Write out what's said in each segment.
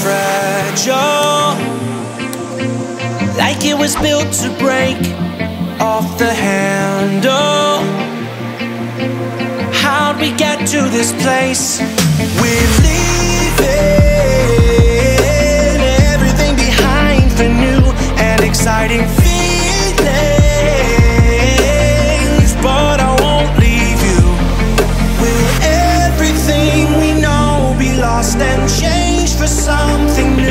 fragile, like it was built to break off the handle. How'd we get to this place? We're leaving everything behind for new and exciting feelings, but I won't leave you. Will everything we know be lost and changed for something new?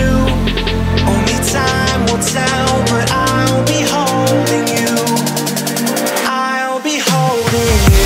Only time will tell, but I'll be holding you. I'll be holding you.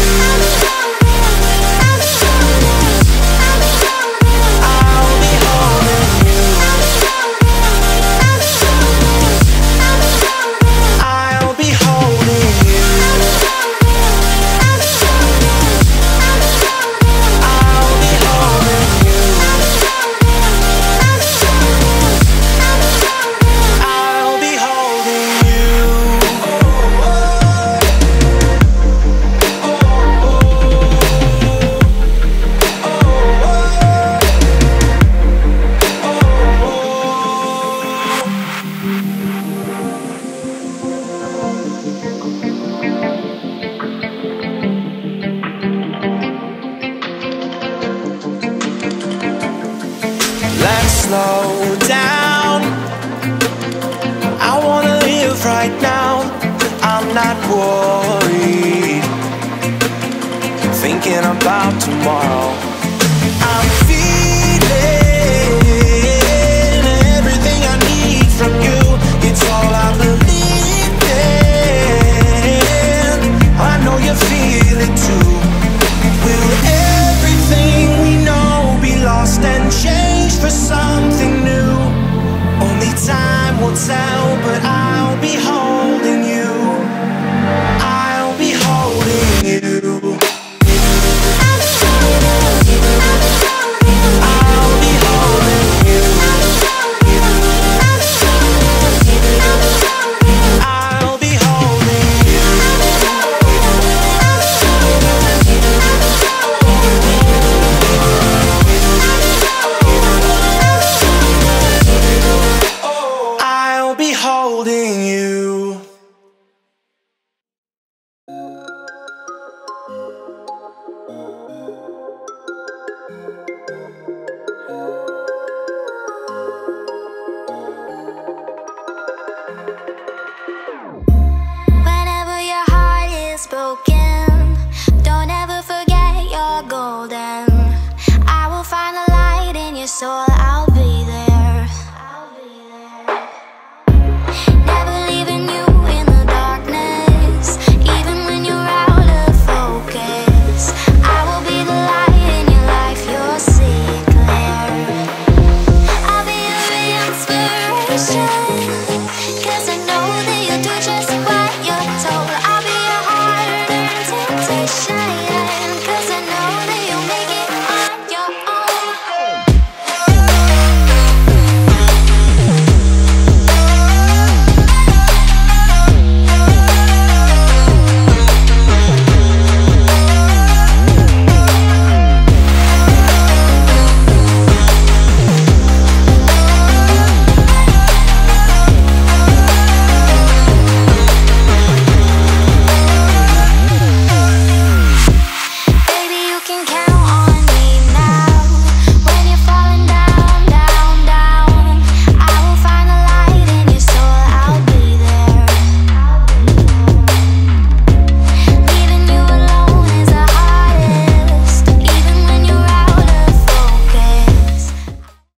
Slow down, I wanna live right now. I'm not worried, thinking about tomorrow. I'm feeling everything I need from you. It's all I believe in. I know you feel it too. Will everything we know be lost and changed for some? Time will tell, but I'll be holding you. I'll be holding you. I'll be holding you. I'll be holding you. Holding you. Whenever your heart is broken, don't ever forget you're golden. I will find a light in your soul. I'll be there. I'll be your heart and temptation.